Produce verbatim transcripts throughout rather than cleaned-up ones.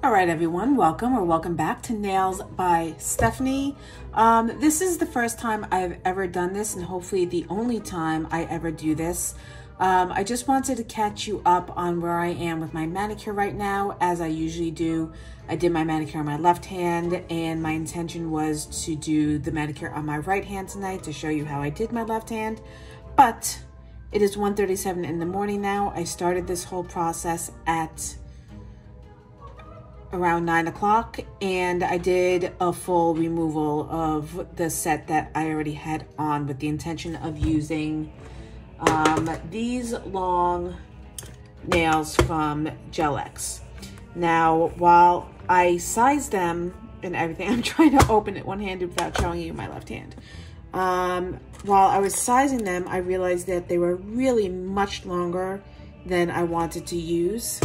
All right, everyone, welcome or welcome back to Nails by Stephanie. Um, this is the first time I've ever done this and hopefully the only time I ever do this. Um, I just wanted to catch you up on where I am with my manicure right now, as I usually do. I did my manicure on my left hand and my intention was to do the manicure on my right hand tonight to show you how I did my left hand, but it is one thirty-seven in the morning now. I started this whole process at around nine o'clock, and I did a full removal of the set that I already had on with the intention of using um, these long nails from Gel-X. Now, while I size them and everything, I'm trying to open it one-handed without showing you my left hand. Um, while I was sizing them, I realized that they were really much longer than I wanted to use.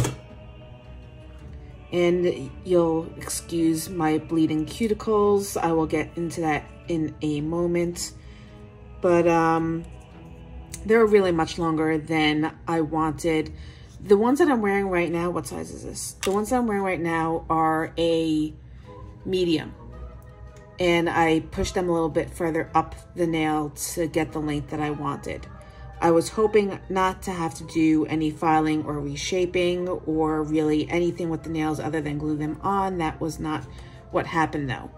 And you'll excuse my bleeding cuticles. I will get into that in a moment. But um, they're really much longer than I wanted. The ones that I'm wearing right now, what size is this? The ones that I'm wearing right now are a medium. And I pushed them a little bit further up the nail to get the length that I wanted. I was hoping not to have to do any filing or reshaping or really anything with the nails other than glue them on. That was not what happened though.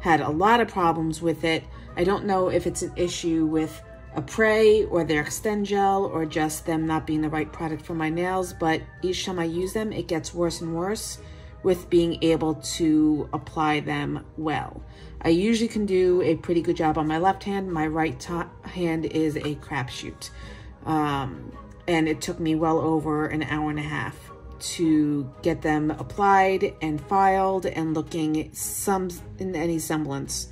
Had a lot of problems with it. I don't know if it's an issue with Apres or their extend gel or just them not being the right product for my nails, but each time I use them, it gets worse and worse with being able to apply them well. I usually can do a pretty good job on my left hand. My right hand is a crapshoot. Um, and it took me well over an hour and a half to get them applied and filed and looking some in any semblance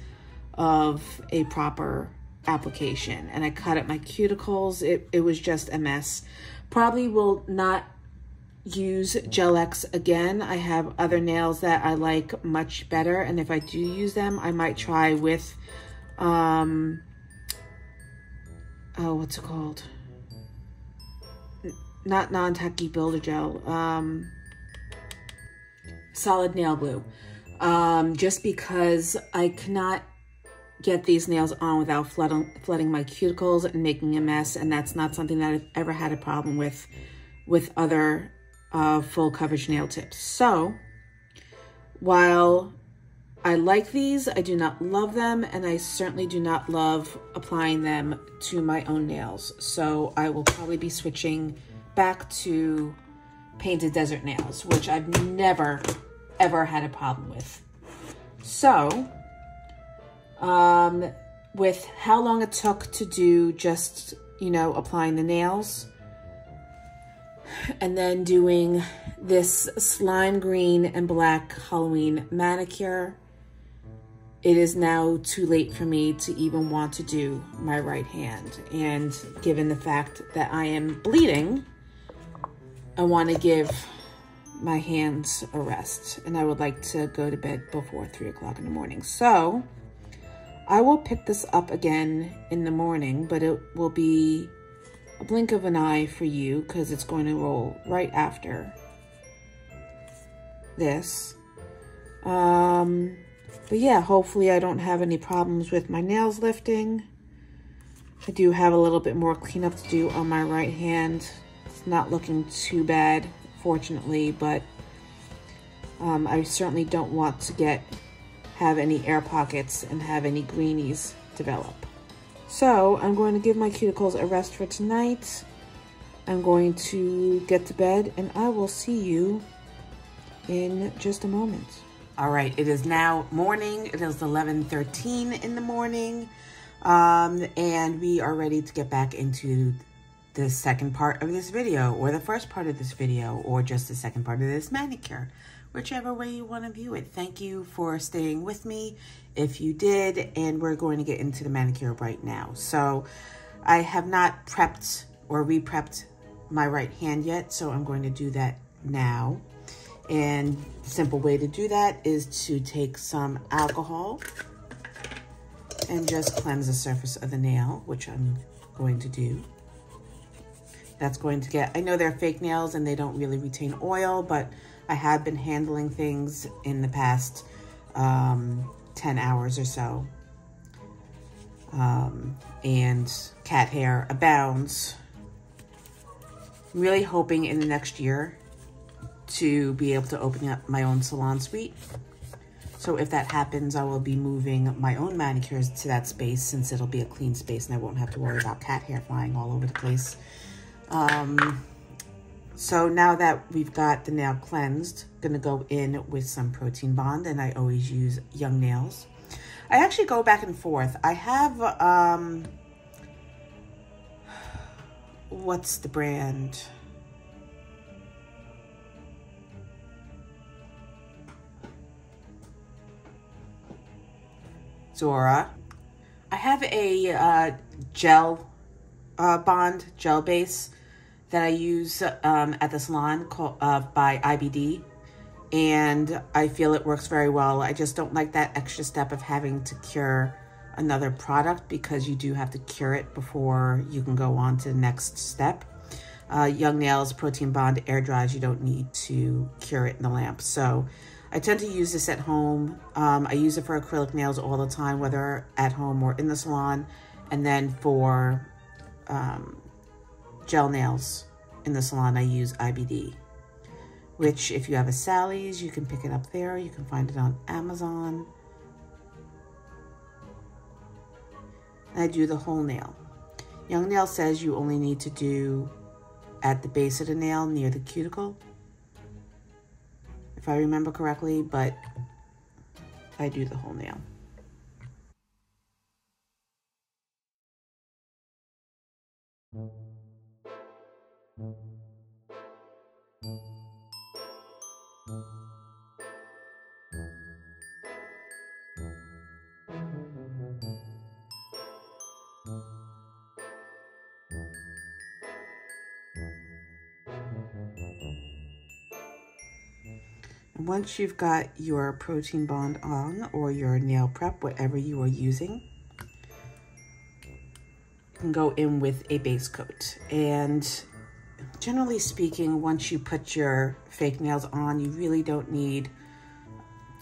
of a proper application. And I cut up my cuticles. It, it was just a mess. Probably will not use Gel-X again. I have other nails that I like much better, and if I do use them, I might try with um oh what's it called, N not non-tacky builder gel, um solid nail glue, um just because I cannot get these nails on without flooding flooding my cuticles and making a mess, and that's not something that I've ever had a problem with with other Uh, full coverage nail tips. So while I like these, I do not love them, and I certainly do not love applying them to my own nails. So I will probably be switching back to Painted Desert nails, which I've never ever had a problem with. So um, with how long it took to do just, you know, applying the nails, and then doing this slime green and black Halloween manicure, it is now too late for me to even want to do my right hand. And given the fact that I am bleeding, I want to give my hands a rest. And I would like to go to bed before three o'clock in the morning. So I will pick this up again in the morning, but it will be a blink of an eye for you because it's going to roll right after this. Um, but yeah, hopefully I don't have any problems with my nails lifting. I do have a little bit more cleanup to do on my right hand. It's not looking too bad, fortunately, but um, I certainly don't want to get have any air pockets and have any greenies develop. So I'm going to give my cuticles a rest for tonight. I'm going to get to bed, and I will see you in just a moment. All right, it is now morning. It is eleven thirteen in the morning, um, and we are ready to get back into the second part of this video, or the first part of this video, or just the second part of this manicure, whichever way you want to view it. Thank you for staying with me if you did, and we're going to get into the manicure right now. So I have not prepped or re-prepped my right hand yet, so I'm going to do that now. And the simple way to do that is to take some alcohol and just cleanse the surface of the nail, which I'm going to do. that's going to get, I know they're fake nails and they don't really retain oil, but I have been handling things in the past um, ten hours or so. Um, and cat hair abounds. I'm really hoping in the next year to be able to open up my own salon suite. So if that happens, I will be moving my own manicures to that space, since it'll be a clean space and I won't have to worry about cat hair flying all over the place. Um, so now that we've got the nail cleansed, gonna go in with some Protein Bond, and I always use Young Nails. I actually go back and forth. I have, um, what's the brand? Zora. I have a uh, gel uh, bond, gel base that I use um, at the salon called, uh, by I B D, and I feel it works very well. I just don't like that extra step of having to cure another product, because you do have to cure it before you can go on to the next step. Uh, Young Nails Protein Bond air dries, you don't need to cure it in the lamp. So I tend to use this at home. Um, I use it for acrylic nails all the time, whether at home or in the salon, and then for um, gel nails in the salon, I use I B D, which if you have a Sally's, you can pick it up there. You can find it on Amazon. And I do the whole nail. Young Nail says you only need to do at the base of the nail near the cuticle, if I remember correctly, but I do the whole nail. Once you've got your Protein Bond on, or your nail prep, whatever you are using, you can go in with a base coat. And generally speaking, once you put your fake nails on, you really don't need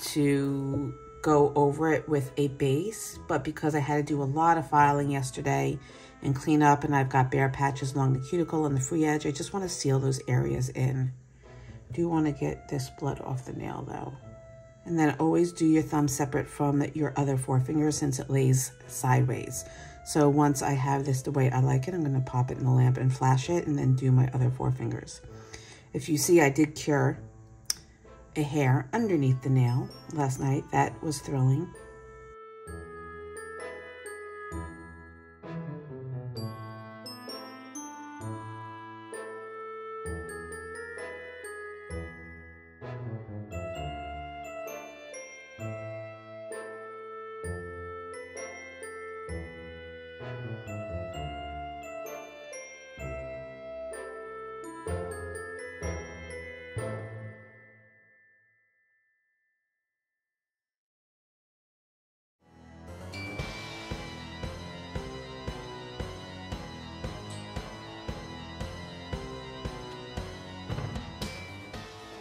to go over it with a base. But because I had to do a lot of filing yesterday and clean up, and I've got bare patches along the cuticle and the free edge, I just want to seal those areas in. Do want to get this blood off the nail though. And then always do your thumb separate from your other forefinger, since it lays sideways. So once I have this the way I like it, I'm going to pop it in the lamp and flash it, and then do my other forefingers. If you see, I did cure a hair underneath the nail last night. That was thrilling.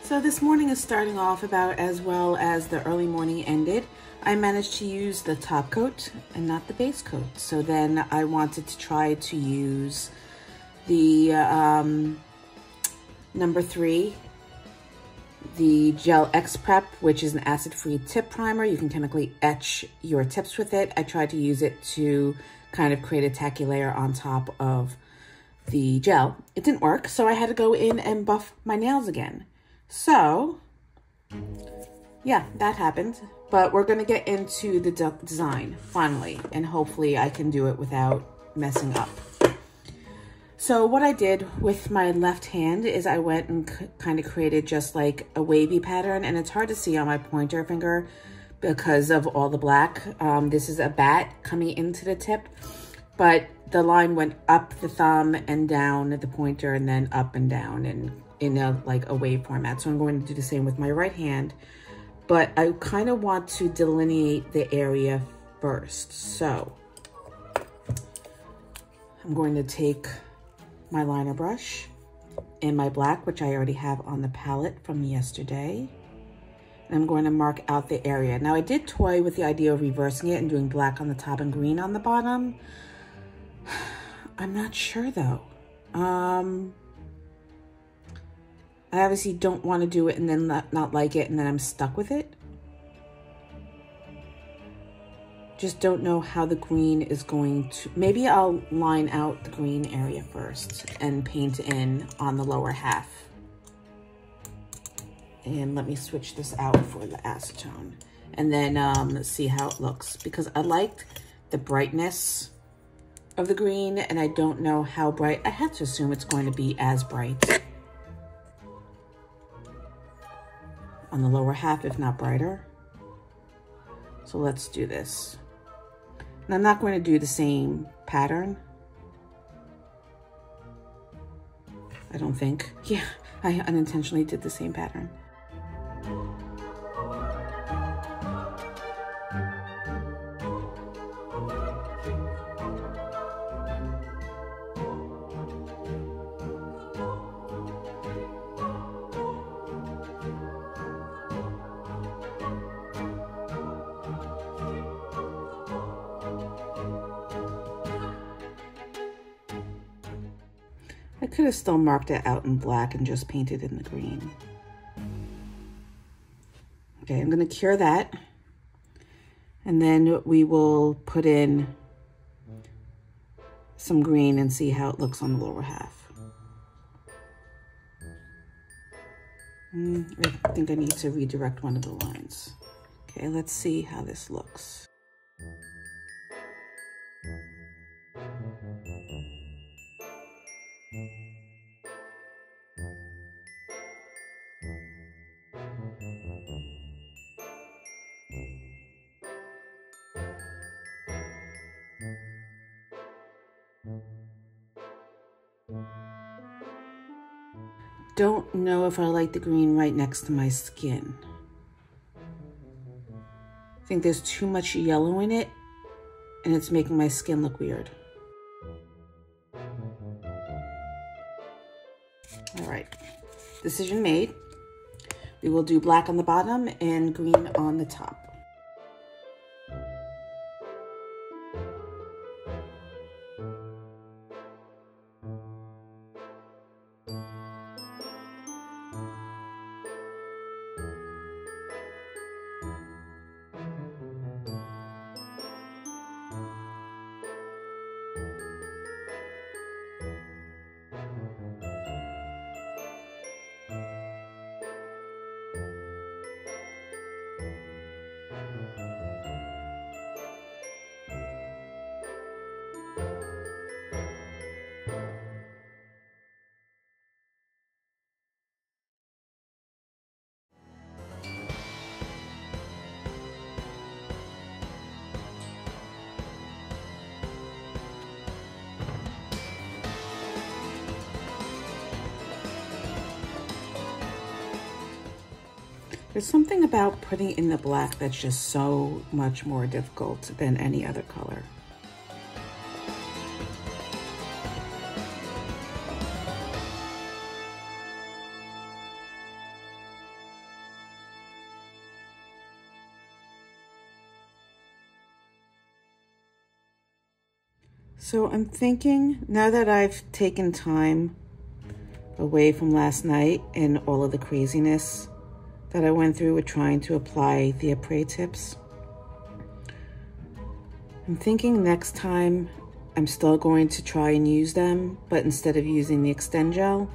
So this morning is starting off about as well as the early morning ended. I managed to use the top coat and not the base coat. So then I wanted to try to use the um, number three, the Gel-X Prep, which is an acid-free tip primer. You can chemically etch your tips with it. I tried to use it to kind of create a tacky layer on top of the gel. It didn't work, so I had to go in and buff my nails again. So, yeah, that happened. But we're going to get into the duck design, finally. And hopefully I can do it without messing up. So what I did with my left hand is I went and kind of created just like a wavy pattern. And it's hard to see on my pointer finger because of all the black. Um, this is a bat coming into the tip. But the line went up the thumb and down at the pointer, and then up and down, and in a, like a wave format. So I'm going to do the same with my right hand, but I kind of want to delineate the area first. So I'm going to take my liner brush in my black, which I already have on the palette from yesterday. And I'm going to mark out the area. Now I did toy with the idea of reversing it and doing black on the top and green on the bottom. I'm not sure though. Um, I obviously don't want to do it and then not, not like it and then I'm stuck with it. Just don't know how the green is going to, maybe I'll line out the green area first and paint in on the lower half. And let me switch this out for the acetone. And then um, let's see how it looks, because I liked the brightness of the green and I don't know how bright. I have to assume it's going to be as bright on the lower half, if not brighter. So let's do this. And I'm not going to do the same pattern. I don't think. Yeah, I unintentionally did the same pattern. I could have still marked it out in black and just painted in the green. Okay, I'm gonna cure that. And then we will put in some green and see how it looks on the lower half. Mm, I think I need to redirect one of the lines. Okay, let's see how this looks. Don't know if I like the green right next to my skin. I think there's too much yellow in it and it's making my skin look weird. All right, decision made. We will do black on the bottom and green on the top. There's something about putting in the black that's just so much more difficult than any other color. So I'm thinking, now that I've taken time away from last night and all of the craziness that I went through with trying to apply the Apres tips, I'm thinking next time I'm still going to try and use them, but instead of using the extend gel,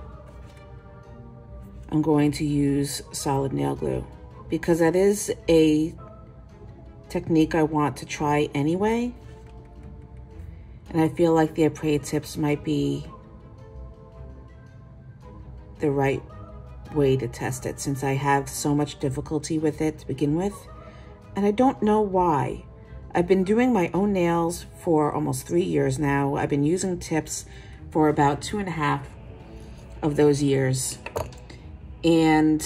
I'm going to use solid nail glue, because that is a technique I want to try anyway. And I feel like the Apres tips might be the right way to test it, since I have so much difficulty with it to begin with, and I don't know why. I've been doing my own nails for almost three years now. I've been using tips for about two and a half of those years, and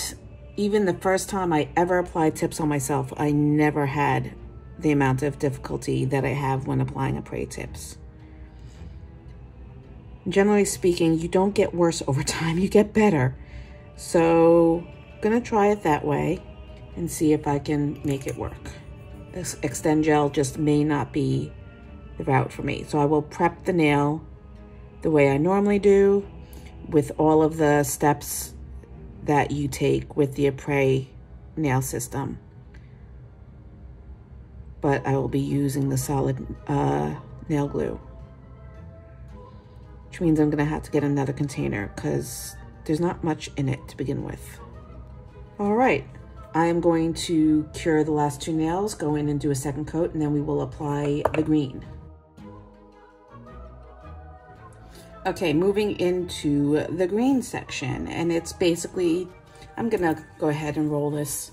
even the first time I ever applied tips on myself, I never had the amount of difficulty that I have when applying Apres tips. generally speaking, you don't get worse over time, you get better. So I'm gonna try it that way and see if I can make it work. This extend gel just may not be the route for me. So I will prep the nail the way I normally do, with all of the steps that you take with the Apres nail system. But I will be using the solid uh, nail glue, which means I'm gonna have to get another container because there's not much in it to begin with. All right, I am going to cure the last two nails, go in and do a second coat, and then we will apply the green. Okay, moving into the green section, and it's basically, I'm gonna go ahead and roll this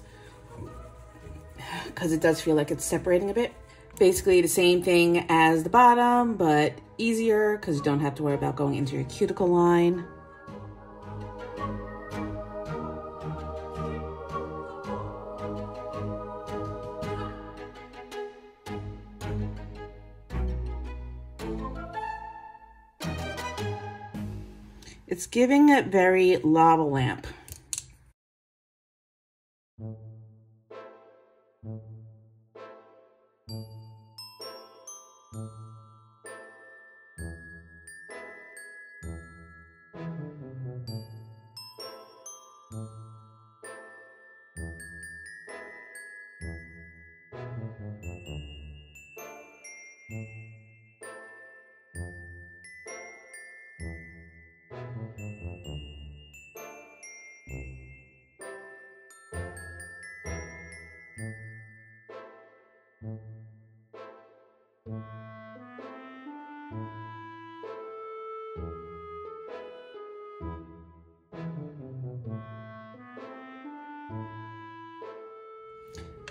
because it does feel like it's separating a bit. Basically the same thing as the bottom, but easier because you don't have to worry about going into your cuticle line. It's giving it very lava lamp.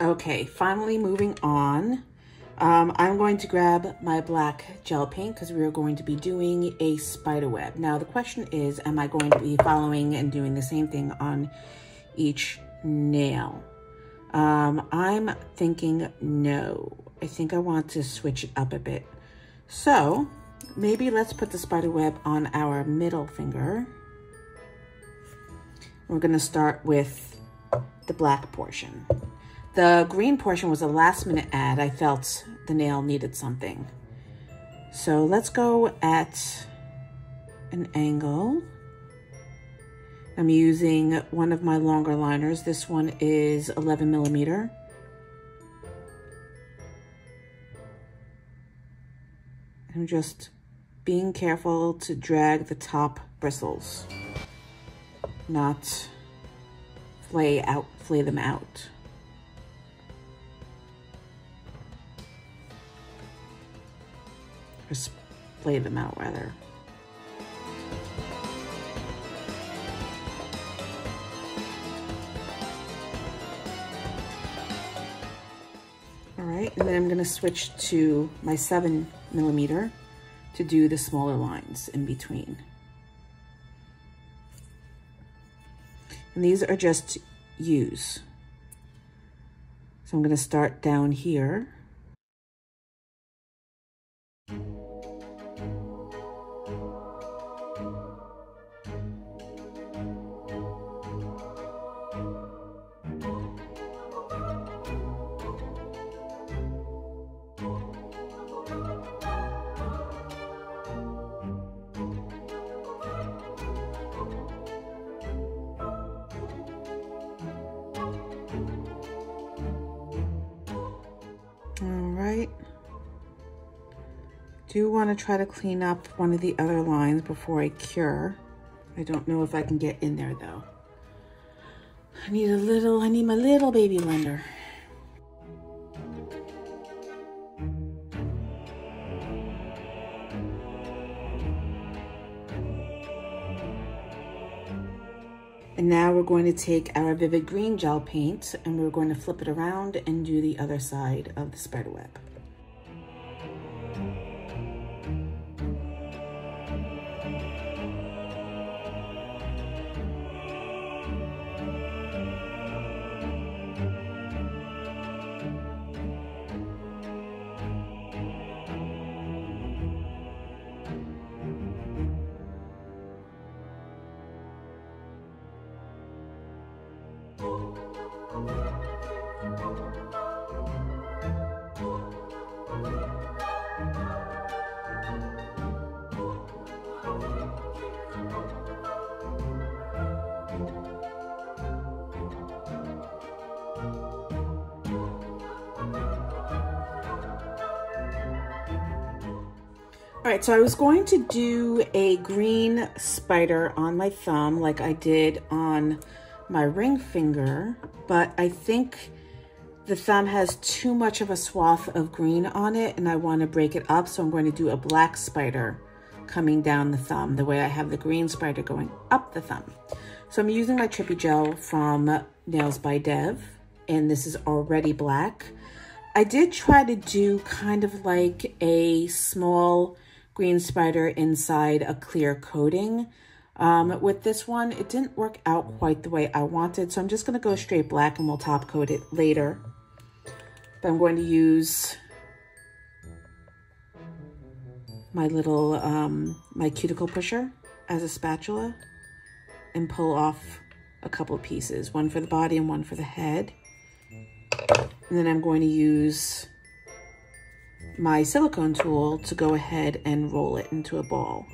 Okay, finally moving on. Um, I'm going to grab my black gel paint because we are going to be doing a spider web. Now the question is, am I going to be following and doing the same thing on each nail? Um, I'm thinking no. I think I want to switch it up a bit. So maybe let's put the spider web on our middle finger. We're gonna start with the black portion. The green portion was a last minute add. I felt the nail needed something. So let's go at an angle. I'm using one of my longer liners. This one is eleven millimeter. I'm just being careful to drag the top bristles, not flay out, flay them out. Play them out rather. All right, and then I'm gonna switch to my seven millimeter to do the smaller lines in between. And these are just U's. So I'm gonna start down here. I do want to try to clean up one of the other lines before I cure. I don't know if I can get in there though. I need a little, I need my little baby lender. And now we're going to take our vivid green gel paint and we're going to flip it around and do the other side of the spider web. All right, so I was going to do a green spider on my thumb like I did on my ring finger, but I think the thumb has too much of a swath of green on it and I want to break it up. So I'm going to do a black spider coming down the thumb the way I have the green spider going up the thumb. So I'm using my Trippy Gel from Nails by Dev, and this is already black. I did try to do kind of like a small green spider inside a clear coating. Um, with this one, it didn't work out quite the way I wanted, so I'm just gonna go straight black and we'll top coat it later. But I'm going to use my little, um, my cuticle pusher as a spatula and pull off a couple of pieces, one for the body and one for the head. And then I'm going to use my silicone tool to go ahead and roll it into a ball.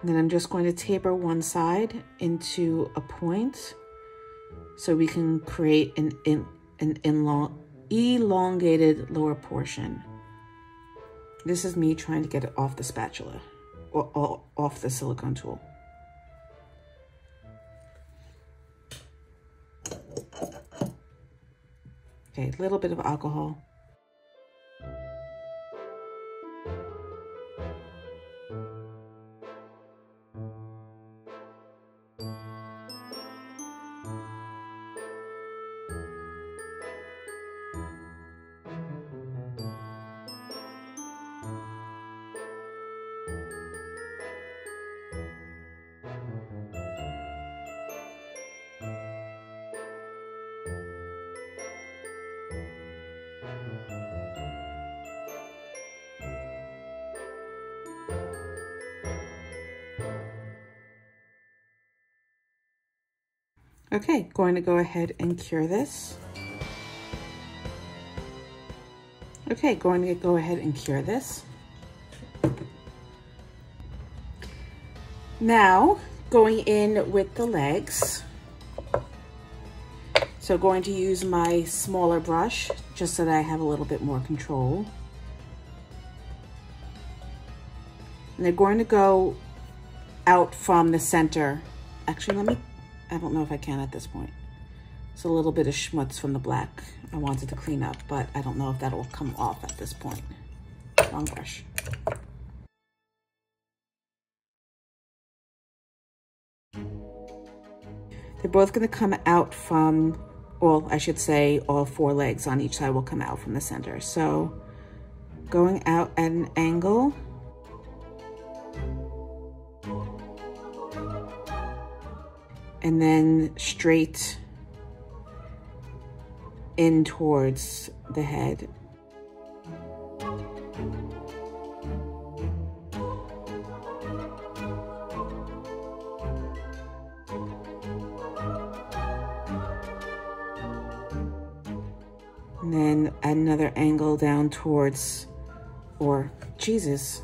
And then I'm just going to taper one side into a point so we can create an, an, an elong, elongated lower portion. This is me trying to get it off the spatula, or, or off the silicone tool. Okay, a little bit of alcohol. Okay, going to go ahead and cure this. Okay, going to go ahead and cure this. Now, going in with the legs. So going to use my smaller brush just so that I have a little bit more control. And they're going to go out from the center. Actually, let me I don't know if I can at this point. It's a little bit of schmutz from the black I wanted to clean up, but I don't know if that'll come off at this point. Wrong brush. They're both gonna come out from, well, I should say all four legs on each side will come out from the center. So going out at an angle, and then straight in towards the head. And then another angle down towards, or Jesus.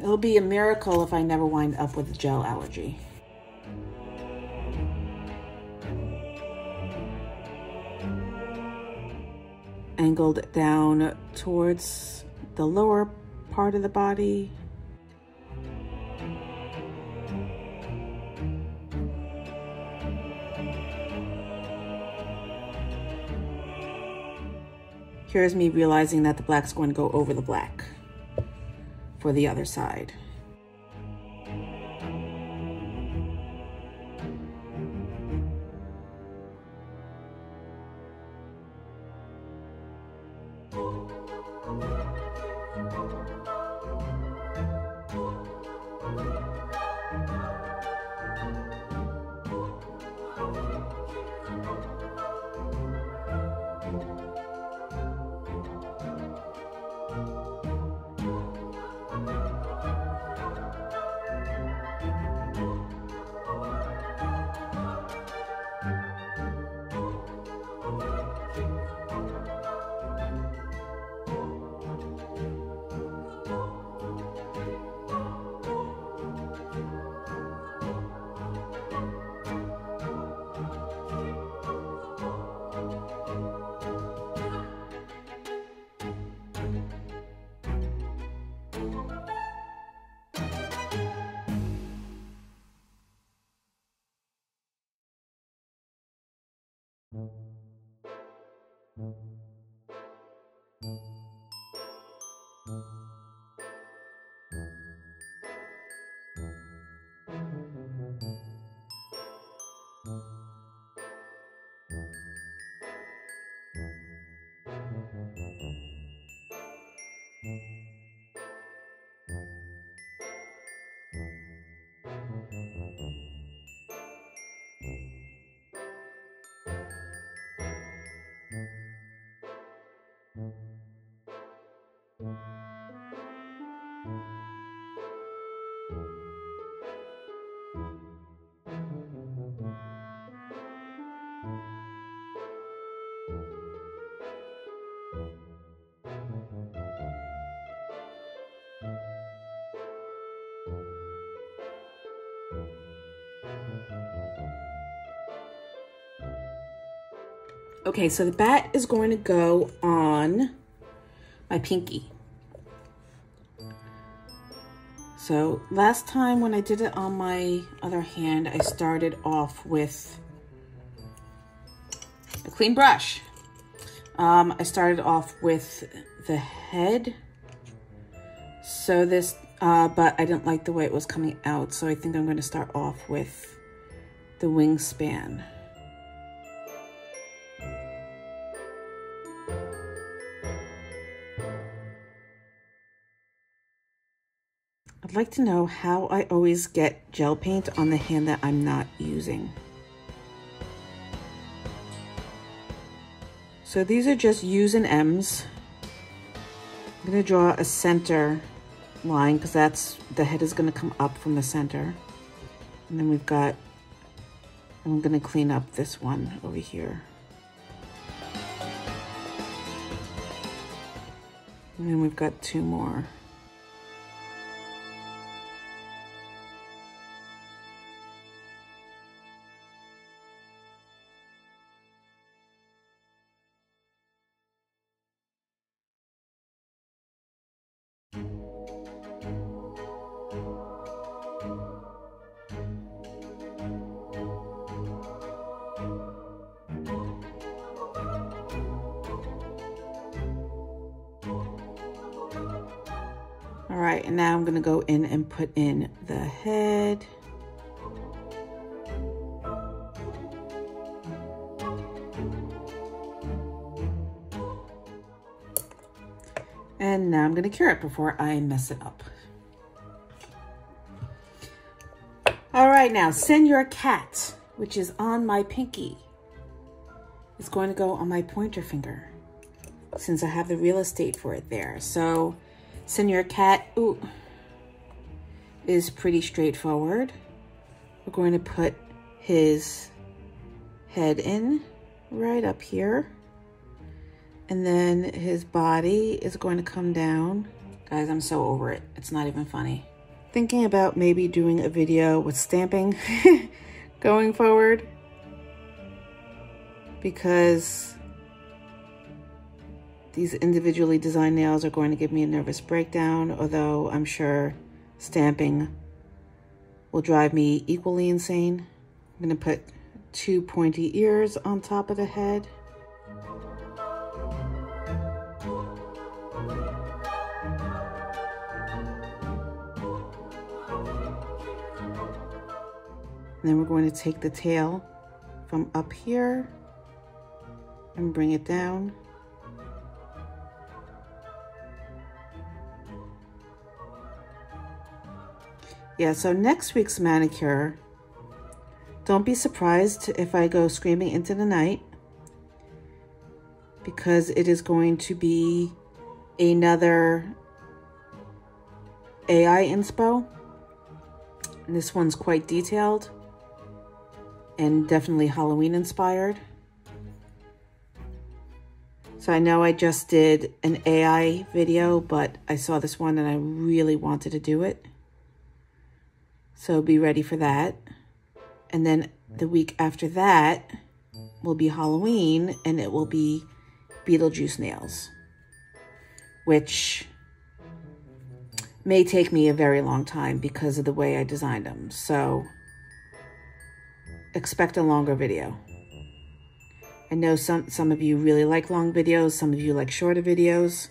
It'll be a miracle if I never wind up with a gel allergy. Angled down towards the lower part of the body. Here's me realizing that the black's going to go over the black for the other side. Okay, so the bat is going to go on my pinky. So last time when I did it on my other hand, I started off with a clean brush. Um, I started off with the head. So this, uh, but I didn't like the way it was coming out. So I think I'm going to start off with the wingspan. I'd like to know how I always get gel paint on the hand that I'm not using. So these are just U's and M's. I'm going to draw a center line because that's, the head is going to come up from the center. And then we've got, I'm going to clean up this one over here. And then we've got two more. All right, and now I'm gonna go in and put in the head. And now I'm gonna cure it before I mess it up. All right, now Send Your Cat, which is on my pinky. It's going to go on my pointer finger since I have the real estate for it there. So Send Your Cat, ooh, is pretty straightforward. We're going to put his head in right up here. And then his body is going to come down. Guys, I'm so over it. It's not even funny. Thinking about maybe doing a video with stamping going forward, because these individually designed nails are going to give me a nervous breakdown, although I'm sure stamping will drive me equally insane. I'm going to put two pointy ears on top of the head. And then we're going to take the tail from up here and bring it down. Yeah, so next week's manicure, don't be surprised if I go screaming into the night, because it is going to be another A I inspo. And this one's quite detailed and definitely Halloween inspired. So I know I just did an A I video, but I saw this one and I really wanted to do it. So be ready for that. And then the week after that will be Halloween, and it will be Beetlejuice nails, which may take me a very long time because of the way I designed them. So expect a longer video. I know some, some of you really like long videos. Some of you like shorter videos.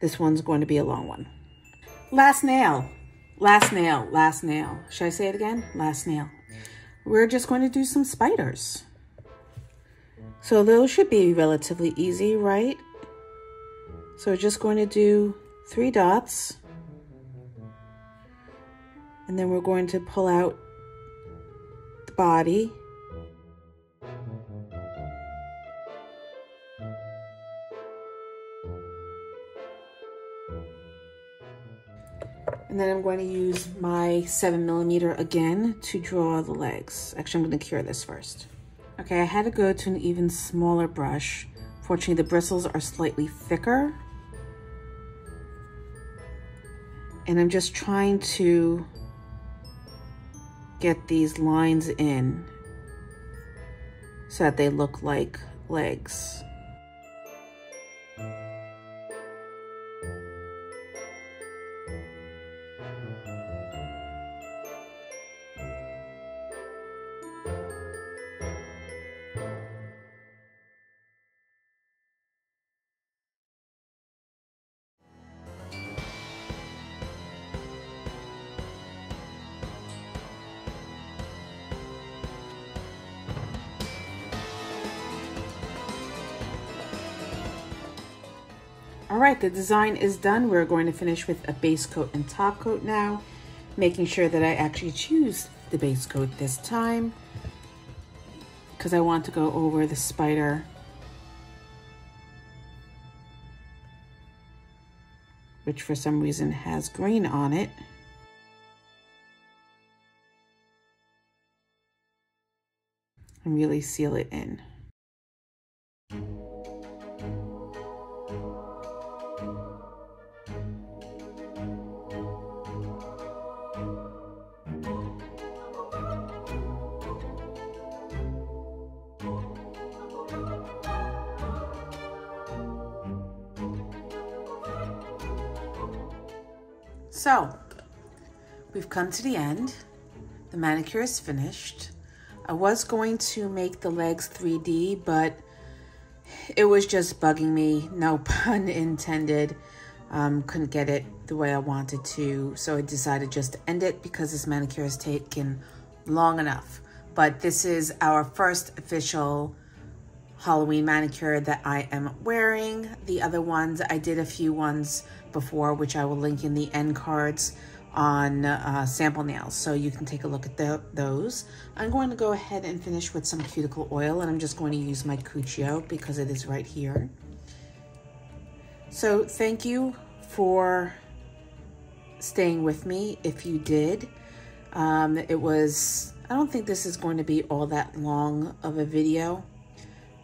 This one's going to be a long one. Last nail. Last nail, last nail. Should I say it again? Last nail. We're just going to do some spiders. So those should be relatively easy, right? So we're just going to do three dots. And then we're going to pull out the body. And then I'm going to use my seven millimeter again to draw the legs. Actually, I'm going to cure this first. Okay, I had to go to an even smaller brush. Fortunately, the bristles are slightly thicker. And I'm just trying to get these lines in so that they look like legs. All right, the design is done. We're going to finish with a base coat and top coat now, making sure that I actually choose the base coat this time because I want to go over the spider, which for some reason has green on it. And really seal it in. So, we've come to the end. The manicure is finished. I was going to make the legs three D, but it was just bugging me, no pun intended. Um, couldn't get it the way I wanted to, so I decided just to end it because this manicure has taken long enough. But this is our first official Halloween manicure that I am wearing. The other ones, I did a few ones before, which I will link in the end cards on uh, sample nails, so you can take a look at the, those. I'm going to go ahead and finish with some cuticle oil, and I'm just going to use my Cuccio because it is right here. So thank you for staying with me if you did. Um, it was, I don't think this is going to be all that long of a video,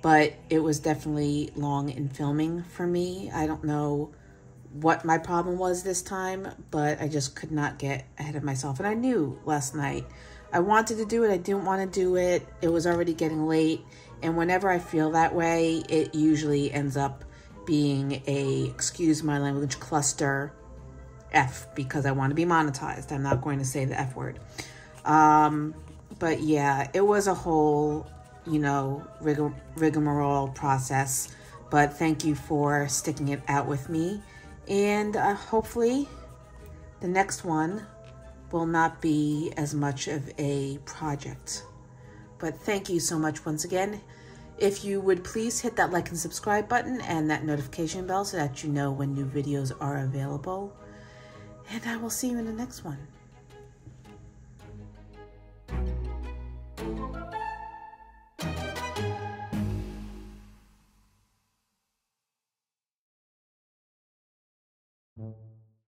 but it was definitely long in filming for me. I don't know what my problem was this time, but I just could not get ahead of myself. And I knew last night I wanted to do it. I didn't want to do it. It was already getting late. And whenever I feel that way, it usually ends up being a, excuse my language, cluster F, because I want to be monetized. I'm not going to say the F word. Um, but yeah, it was a whole, you know, rig rigmarole process, but thank you for sticking it out with me. And uh, hopefully the next one will not be as much of a project, but thank you so much once again. If you would please hit that like and subscribe button and that notification bell so that you know when new videos are available, and I will see you in the next one. Thank you.